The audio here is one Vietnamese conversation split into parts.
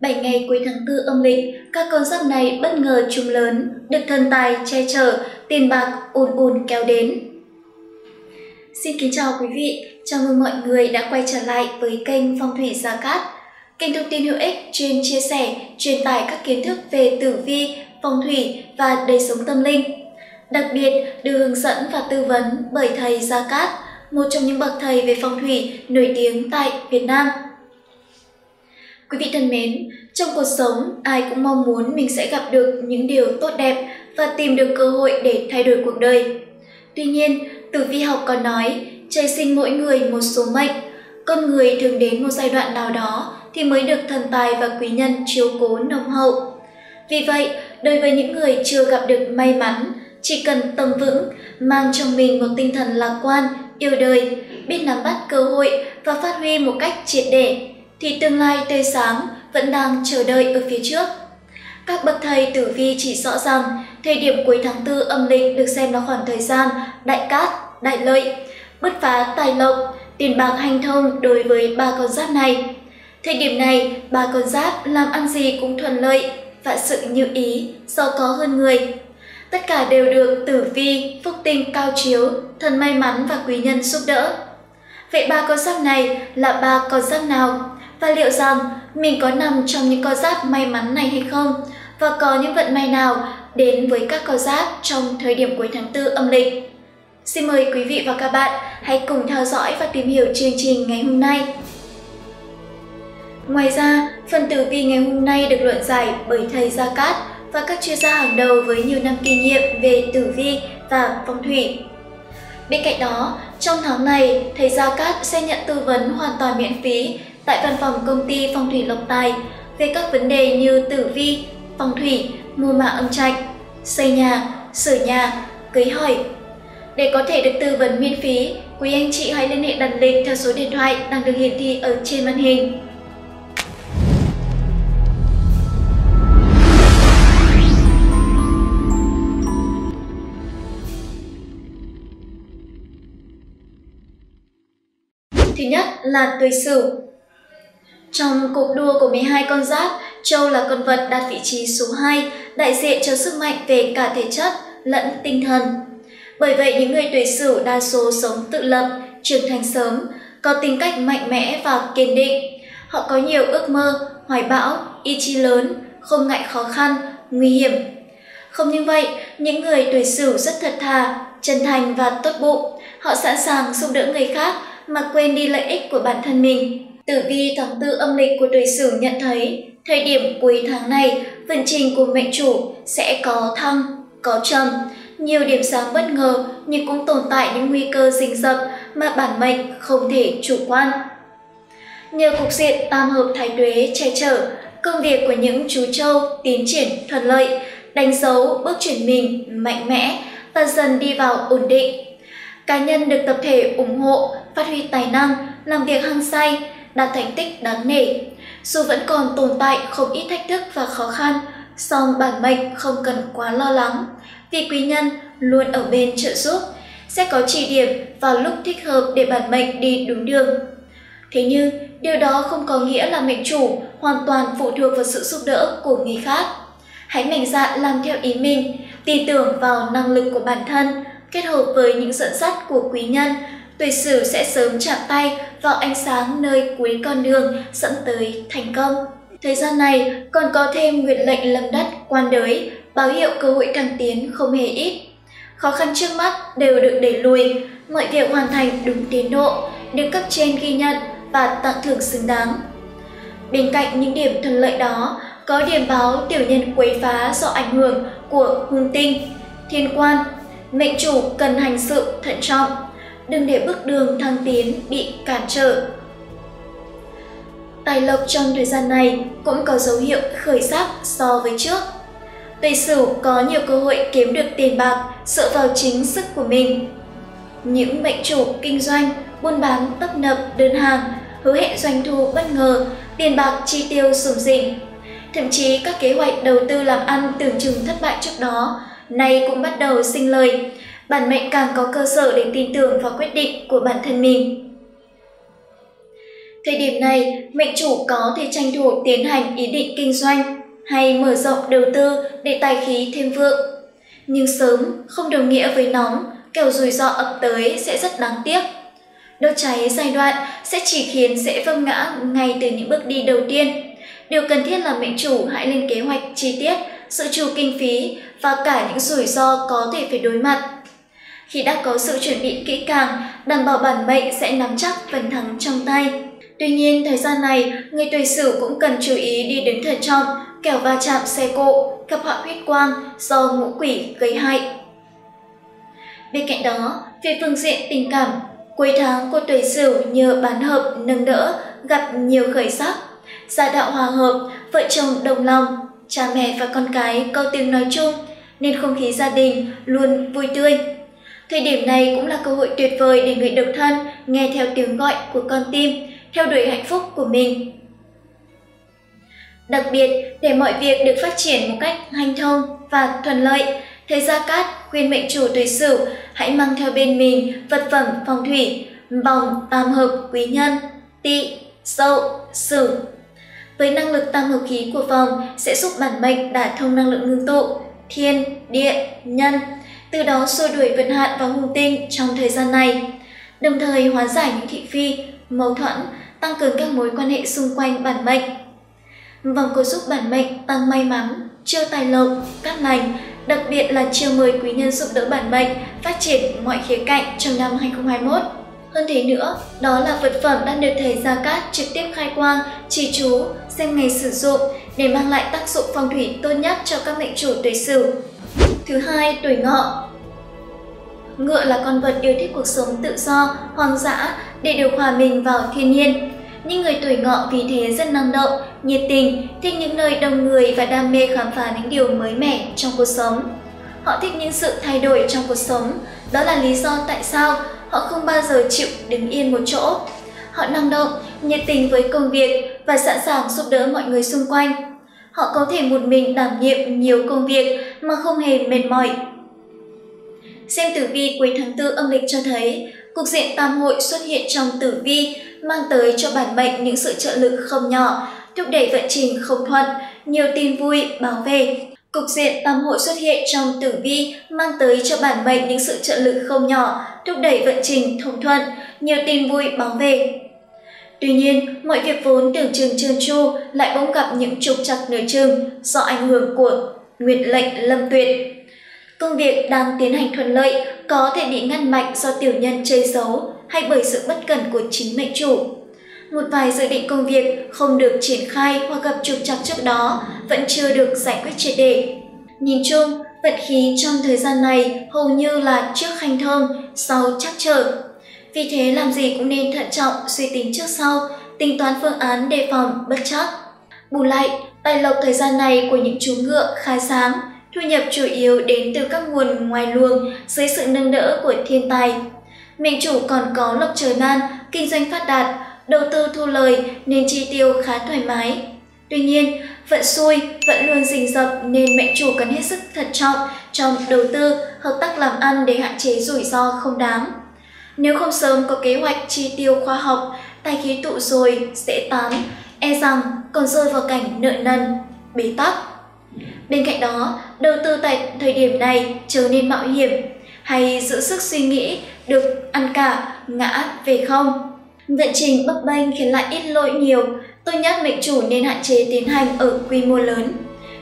7 ngày cuối tháng 4 âm lịch, các con giáp này bất ngờ trúng lớn, được thần tài che chở, tiền bạc ùn ùn kéo đến. Xin kính chào quý vị, chào mừng mọi người đã quay trở lại với kênh Phong thủy Gia Cát. Kênh thông tin hữu ích chuyên chia sẻ, truyền tải các kiến thức về tử vi, phong thủy và đời sống tâm linh. Đặc biệt, được hướng dẫn và tư vấn bởi thầy Gia Cát, một trong những bậc thầy về phong thủy nổi tiếng tại Việt Nam. Quý vị thân mến, trong cuộc sống, ai cũng mong muốn mình sẽ gặp được những điều tốt đẹp và tìm được cơ hội để thay đổi cuộc đời. Tuy nhiên, tử vi học còn nói, trời sinh mỗi người một số mệnh. Con người thường đến một giai đoạn nào đó thì mới được thần tài và quý nhân chiếu cố nồng hậu. Vì vậy, đối với những người chưa gặp được may mắn, chỉ cần tâm vững, mang trong mình một tinh thần lạc quan, yêu đời, biết nắm bắt cơ hội và phát huy một cách triệt để, thì tương lai tươi sáng vẫn đang chờ đợi ở phía trước. Các bậc thầy tử vi chỉ rõ rằng thời điểm cuối tháng 4 âm lịch được xem là khoảng thời gian đại cát, đại lợi, bứt phá tài lộc, tiền bạc hanh thông đối với ba con giáp này. Thời điểm này, ba con giáp làm ăn gì cũng thuận lợi, vạn sự như ý, giàu có hơn người. Tất cả đều được tử vi, phúc tinh cao chiếu, thần may mắn và quý nhân giúp đỡ. Vậy ba con giáp này là ba con giáp nào? Và liệu rằng mình có nằm trong những con giáp may mắn này hay không? Và có những vận may nào đến với các con giáp trong thời điểm cuối tháng 4 âm lịch? Xin mời quý vị và các bạn hãy cùng theo dõi và tìm hiểu chương trình ngày hôm nay. Ngoài ra, phần tử vi ngày hôm nay được luận giải bởi thầy Gia Cát và các chuyên gia hàng đầu với nhiều năm kinh nghiệm về tử vi và phong thủy. Bên cạnh đó, trong tháng này, thầy Gia Cát sẽ nhận tư vấn hoàn toàn miễn phí tại văn phòng công ty phong thủy Lộc Tài về các vấn đề như tử vi, phong thủy, mua mã âm trạch, xây nhà, sửa nhà, cưới hỏi. Để có thể được tư vấn miễn phí, quý anh chị hãy liên hệ đặt lịch theo số điện thoại đang được hiển thị ở trên màn hình. Thứ nhất là tuổi Sửu. Trong cuộc đua của 12 con giáp, trâu là con vật đạt vị trí số 2, đại diện cho sức mạnh về cả thể chất lẫn tinh thần. Bởi vậy, những người tuổi Sửu đa số sống tự lập, trưởng thành sớm, có tính cách mạnh mẽ và kiên định. Họ có nhiều ước mơ, hoài bão, ý chí lớn, không ngại khó khăn, nguy hiểm. Không những vậy, những người tuổi Sửu rất thật thà, chân thành và tốt bụng. Họ sẵn sàng giúp đỡ người khác mà quên đi lợi ích của bản thân mình. Tử vi tháng 4 âm lịch của tuổi Sửu nhận thấy, thời điểm cuối tháng này, vận trình của mệnh chủ sẽ có thăng, có trầm. Nhiều điểm sáng bất ngờ nhưng cũng tồn tại những nguy cơ rình rập mà bản mệnh không thể chủ quan. Nhờ cục diện tam hợp thái tuế che chở, công việc của những chú trâu tiến triển thuận lợi, đánh dấu bước chuyển mình mạnh mẽ và dần đi vào ổn định. Cá nhân được tập thể ủng hộ, phát huy tài năng, làm việc hăng say, đạt thành tích đáng nể. Dù vẫn còn tồn tại không ít thách thức và khó khăn, song bản mệnh không cần quá lo lắng, vì quý nhân luôn ở bên trợ giúp, sẽ có chỉ điểm vào lúc thích hợp để bản mệnh đi đúng đường. Thế nhưng, điều đó không có nghĩa là mệnh chủ hoàn toàn phụ thuộc vào sự giúp đỡ của người khác. Hãy mạnh dạn làm theo ý mình, tin tưởng vào năng lực của bản thân, kết hợp với những dẫn dắt của quý nhân, tuổi Sửu sẽ sớm chạm tay vào ánh sáng nơi cuối con đường dẫn tới thành công. Thời gian này còn có thêm nguyệt lệnh Lâm Đất quan đới, báo hiệu cơ hội thăng tiến không hề ít. Khó khăn trước mắt đều được đẩy lùi, mọi việc hoàn thành đúng tiến độ, được cấp trên ghi nhận và tặng thưởng xứng đáng. Bên cạnh những điểm thuận lợi đó, có điểm báo tiểu nhân quấy phá do ảnh hưởng của hung tinh, thiên quan. Mệnh chủ cần hành sự thận trọng, đừng để bước đường thăng tiến bị cản trở. Tài lộc trong thời gian này cũng có dấu hiệu khởi sắc so với trước. Tuổi Sửu có nhiều cơ hội kiếm được tiền bạc dựa vào chính sức của mình. Những mệnh chủ kinh doanh, buôn bán tấp nập đơn hàng, hứa hẹn doanh thu bất ngờ, tiền bạc chi tiêu sủng rỉnh. Thậm chí các kế hoạch đầu tư làm ăn tưởng chừng thất bại trước đó, nay cũng bắt đầu sinh lời. Bản mệnh càng có cơ sở để tin tưởng vào quyết định của bản thân mình. Thời điểm này, mệnh chủ có thể tranh thủ tiến hành ý định kinh doanh hay mở rộng đầu tư để tài khí thêm vượng. Nhưng sớm không đồng nghĩa với nóng, kẻo rủi ro ập tới sẽ rất đáng tiếc. Đốt cháy giai đoạn sẽ chỉ khiến dễ vấp ngã ngay từ những bước đi đầu tiên. Điều cần thiết là mệnh chủ hãy lên kế hoạch chi tiết, dự trù kinh phí và cả những rủi ro có thể phải đối mặt. Khi đã có sự chuẩn bị kỹ càng, đảm bảo bản mệnh sẽ nắm chắc phần thắng trong tay. Tuy nhiên, thời gian này, người tuổi Sửu cũng cần chú ý đi đứng thận trọng, kẻo va chạm xe cộ, gặp họa huyết quang do ngũ quỷ gây hại. Bên cạnh đó, về phương diện tình cảm, cuối tháng của tuổi Sửu nhờ bán hợp nâng đỡ gặp nhiều khởi sắc, gia đạo hòa hợp, vợ chồng đồng lòng, cha mẹ và con cái có tiếng nói chung nên không khí gia đình luôn vui tươi. Thời điểm này cũng là cơ hội tuyệt vời để người độc thân nghe theo tiếng gọi của con tim, theo đuổi hạnh phúc của mình. Đặc biệt, để mọi việc được phát triển một cách hanh thông và thuận lợi, thầy Gia Cát khuyên mệnh chủ tuổi Sửu hãy mang theo bên mình vật phẩm phong thủy, vòng tam hợp quý nhân, Tỵ, Dậu, Sửu. Với năng lực tam hợp khí của vòng sẽ giúp bản mệnh đả thông năng lượng ngưng tụ, thiên, địa, nhân, từ đó xua đuổi vận hạn và hung tinh trong thời gian này, đồng thời hóa giải những thị phi, mâu thuẫn, tăng cường các mối quan hệ xung quanh bản mệnh. Vòng cổ giúp bản mệnh tăng may mắn, chiêu tài lộc, cát lành, đặc biệt là chiêu mời quý nhân giúp đỡ bản mệnh phát triển mọi khía cạnh trong năm 2021. Hơn thế nữa, đó là vật phẩm đã được thầy Gia Cát trực tiếp khai quang, chỉ chú, xem ngày sử dụng để mang lại tác dụng phong thủy tốt nhất cho các mệnh chủ tuổi Sửu. Thứ hai, tuổi Ngọ. Ngựa là con vật yêu thích cuộc sống tự do, hoang dã để điều hòa mình vào thiên nhiên. Những người tuổi Ngọ vì thế rất năng động, nhiệt tình, thích những nơi đông người và đam mê khám phá những điều mới mẻ trong cuộc sống. Họ thích những sự thay đổi trong cuộc sống, đó là lý do tại sao họ không bao giờ chịu đứng yên một chỗ. Họ năng động, nhiệt tình với công việc và sẵn sàng giúp đỡ mọi người xung quanh. Họ có thể một mình đảm nhiệm nhiều công việc mà không hề mệt mỏi. Xem tử vi cuối tháng 4 âm lịch cho thấy, cục diện tam hội xuất hiện trong tử vi mang tới cho bản mệnh những sự trợ lực không nhỏ, thúc đẩy vận trình không thuận, nhiều tin vui báo về. Cục diện tam hội xuất hiện trong tử vi mang tới cho bản mệnh những sự trợ lực không nhỏ, thúc đẩy vận trình thông thuận, nhiều tin vui báo về. Tuy nhiên, mọi việc vốn tưởng chừng trơn tru lại bỗng gặp những trục trặc nửa chừng do ảnh hưởng của nguyệt lệnh Lâm Tuyệt. Công việc đang tiến hành thuận lợi có thể bị ngăn mạch do tiểu nhân chơi xấu hay bởi sự bất cẩn của chính mệnh chủ. Một vài dự định công việc không được triển khai hoặc gặp trục trặc trước đó vẫn chưa được giải quyết triệt để. Nhìn chung, vận khí trong thời gian này hầu như là trước hanh thông, sau trắc trở. Vì thế làm gì cũng nên thận trọng, suy tính trước sau, tính toán phương án đề phòng bất trắc. Bù lại, tài lộc thời gian này của những chú ngựa khá sáng, thu nhập chủ yếu đến từ các nguồn ngoài luồng dưới sự nâng đỡ của thiên tài. Mệnh chủ còn có lộc trời ban, kinh doanh phát đạt, đầu tư thu lời nên chi tiêu khá thoải mái. Tuy nhiên, vận xui vẫn luôn rình rập nên mệnh chủ cần hết sức thận trọng trong đầu tư, hợp tác làm ăn để hạn chế rủi ro không đáng. Nếu không sớm có kế hoạch chi tiêu khoa học, tài khí tụ rồi sẽ tán, e rằng còn rơi vào cảnh nợ nần, bế tắc. Bên cạnh đó, đầu tư tại thời điểm này trở nên mạo hiểm, hay giữ sức suy nghĩ được ăn cả, ngã về không. Vận trình bấp bênh khiến lại ít lỗi nhiều, tốt nhất mệnh chủ nên hạn chế tiến hành ở quy mô lớn.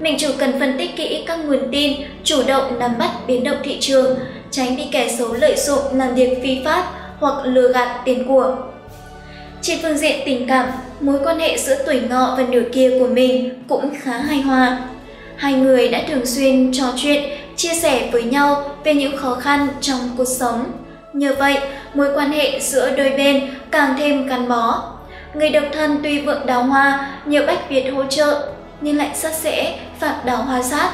Mệnh chủ cần phân tích kỹ các nguồn tin, chủ động nắm bắt biến động thị trường, tránh bị kẻ xấu lợi dụng làm việc phi pháp hoặc lừa gạt tiền của. Trên phương diện tình cảm, mối quan hệ giữa tuổi Ngọ và nửa kia của mình cũng khá hài hòa. Hai người đã thường xuyên trò chuyện, chia sẻ với nhau về những khó khăn trong cuộc sống. Nhờ vậy, mối quan hệ giữa đôi bên càng thêm gắn bó. Người độc thân tuy vượng đào hoa, nhờ Bách Việt hỗ trợ, nhưng lại rất dễ phạt đào hoa sát.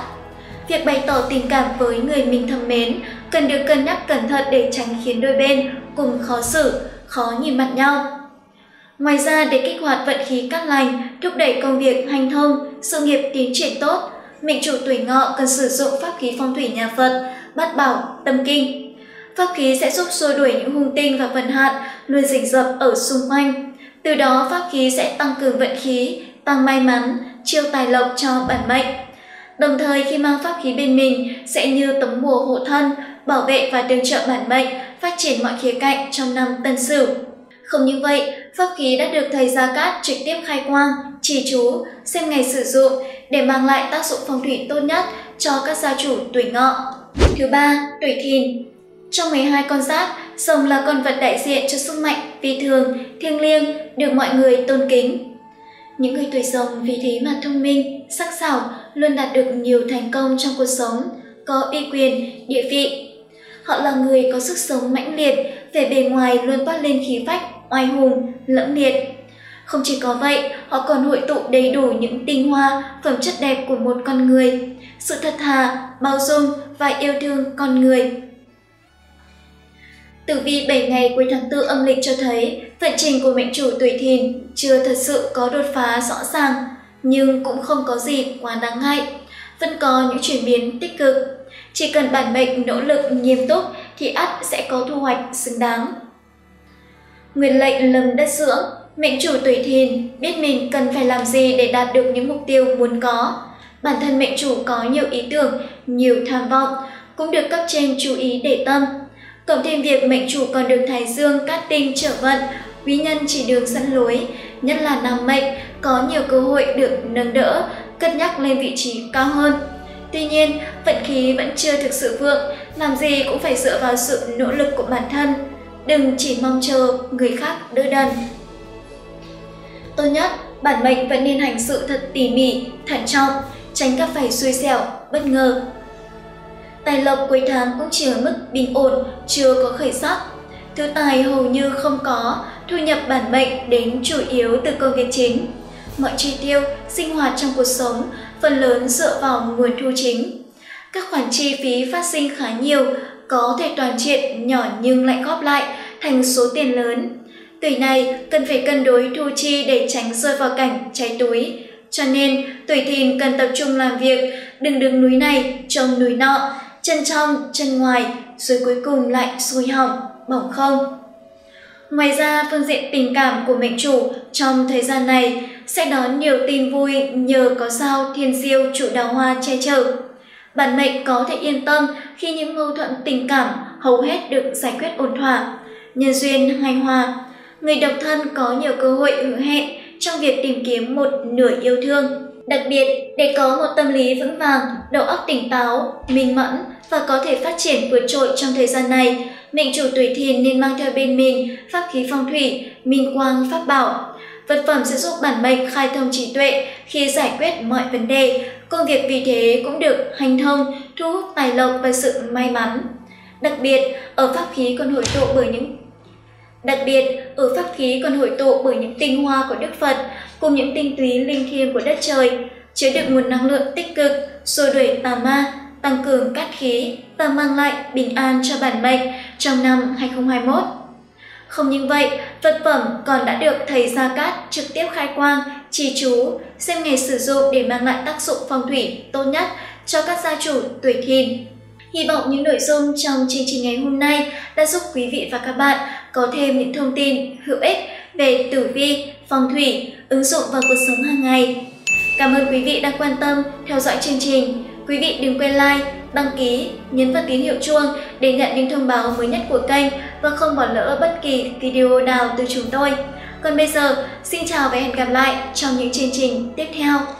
Việc bày tỏ tình cảm với người mình thầm mến cần được cân nhắc cẩn thận để tránh khiến đôi bên cùng khó xử, khó nhìn mặt nhau. Ngoài ra, để kích hoạt vận khí cát lành, thúc đẩy công việc hanh thông, sự nghiệp tiến triển tốt, mệnh chủ tuổi Ngọ cần sử dụng pháp khí phong thủy nhà Phật, Bát Bảo Tâm Kinh. Pháp khí sẽ giúp xua đuổi những hung tinh và vận hạn luôn rình rập ở xung quanh, Từ đó pháp khí sẽ tăng cường vận khí, tăng may mắn, chiêu tài lộc cho bản mệnh. Đồng thời khi mang pháp khí bên mình sẽ như tấm bùa hộ thân, bảo vệ và tương trợ bản mệnh, phát triển mọi khía cạnh trong năm Tân Sửu. Không như vậy, pháp khí đã được thầy Gia Cát trực tiếp khai quang, chỉ chú, xem ngày sử dụng để mang lại tác dụng phong thủy tốt nhất cho các gia chủ tuổi Ngọ. Thứ ba, tuổi Thìn. Trong 12 con giáp, rồng là con vật đại diện cho sức mạnh, phi thường, thiêng liêng, được mọi người tôn kính. Những người tuổi rồng vì thế mà thông minh, sắc sảo, luôn đạt được nhiều thành công trong cuộc sống, có uy quyền, địa vị. Họ là người có sức sống mãnh liệt, về bề ngoài luôn toát lên khí phách, oai hùng, lẫm liệt. Không chỉ có vậy, họ còn hội tụ đầy đủ những tinh hoa, phẩm chất đẹp của một con người, sự thật thà, bao dung và yêu thương con người. Tử vi 7 ngày cuối tháng 4 âm lịch cho thấy, vận trình của mệnh chủ tuổi Thìn chưa thật sự có đột phá rõ ràng, nhưng cũng không có gì quá đáng ngại. Vẫn có những chuyển biến tích cực. Chỉ cần bản mệnh nỗ lực nghiêm túc thì ắt sẽ có thu hoạch xứng đáng. Nguyên lệnh Lâm Đất dưỡng, mệnh chủ tuổi Thìn biết mình cần phải làm gì để đạt được những mục tiêu muốn có. Bản thân mệnh chủ có nhiều ý tưởng, nhiều tham vọng, cũng được cấp trên chú ý để tâm. Cộng thêm việc mệnh chủ còn được Thái Dương cát tinh trở vận, quý nhân chỉ đường dẫn lối, nhất là nam mệnh có nhiều cơ hội được nâng đỡ, cất nhắc lên vị trí cao hơn. Tuy nhiên, vận khí vẫn chưa thực sự vượng, làm gì cũng phải dựa vào sự nỗ lực của bản thân, đừng chỉ mong chờ người khác đỡ đần. Tốt nhất, bản mệnh vẫn nên hành sự thật tỉ mỉ, thận trọng, tránh các phải xui xẻo, bất ngờ. Tài lộc cuối tháng cũng chỉ ở mức bình ổn, chưa có khởi sắc. Thứ tài hầu như không có, thu nhập bản mệnh đến chủ yếu từ công việc chính. Mọi chi tiêu, sinh hoạt trong cuộc sống phần lớn dựa vào nguồn thu chính. Các khoản chi phí phát sinh khá nhiều, có thể toàn chuyện nhỏ nhưng lại góp lại thành số tiền lớn. Tuổi này cần phải cân đối thu chi để tránh rơi vào cảnh cháy túi. Cho nên, tuổi Thìn cần tập trung làm việc, đừng đứng núi này, trông núi nọ, chân trong, chân ngoài, rồi cuối cùng lại sôi hỏng, bỏng không. Ngoài ra, phương diện tình cảm của mệnh chủ trong thời gian này sẽ đón nhiều tin vui nhờ có sao Thiên Diêu chủ đào hoa che chở. Bản mệnh có thể yên tâm khi những mâu thuẫn tình cảm hầu hết được giải quyết ổn thỏa, nhân duyên hài hòa. Người độc thân có nhiều cơ hội hứa hẹn trong việc tìm kiếm một nửa yêu thương. Đặc biệt, để có một tâm lý vững vàng, đầu óc tỉnh táo, minh mẫn và có thể phát triển vượt trội trong thời gian này, mệnh chủ tuổi Thìn nên mang theo bên mình pháp khí phong thủy, minh quang pháp bảo. Vật phẩm sẽ giúp bản mệnh khai thông trí tuệ khi giải quyết mọi vấn đề, công việc vì thế cũng được hành thông, thu hút tài lộc và sự may mắn. Đặc biệt, ở pháp khí còn hội tụ bởi những tinh hoa của Đức Phật cùng những tinh túy linh thiêng của đất trời, chứa đựng nguồn năng lượng tích cực, xua đuổi tà ma, tăng cường cát khí và mang lại bình an cho bản mệnh trong năm 2021. Không những vậy, vật phẩm còn đã được thầy Gia Cát trực tiếp khai quang, chỉ chú, xem ngày sử dụng để mang lại tác dụng phong thủy tốt nhất cho các gia chủ tuổi Thìn. Hy vọng những nội dung trong chương trình ngày hôm nay đã giúp quý vị và các bạn có thêm những thông tin hữu ích về tử vi, phong thủy, ứng dụng vào cuộc sống hàng ngày. Cảm ơn quý vị đã quan tâm theo dõi chương trình. Quý vị đừng quên like, đăng ký, nhấn vào tín hiệu chuông để nhận những thông báo mới nhất của kênh và không bỏ lỡ bất kỳ video nào từ chúng tôi. Còn bây giờ, xin chào và hẹn gặp lại trong những chương trình tiếp theo.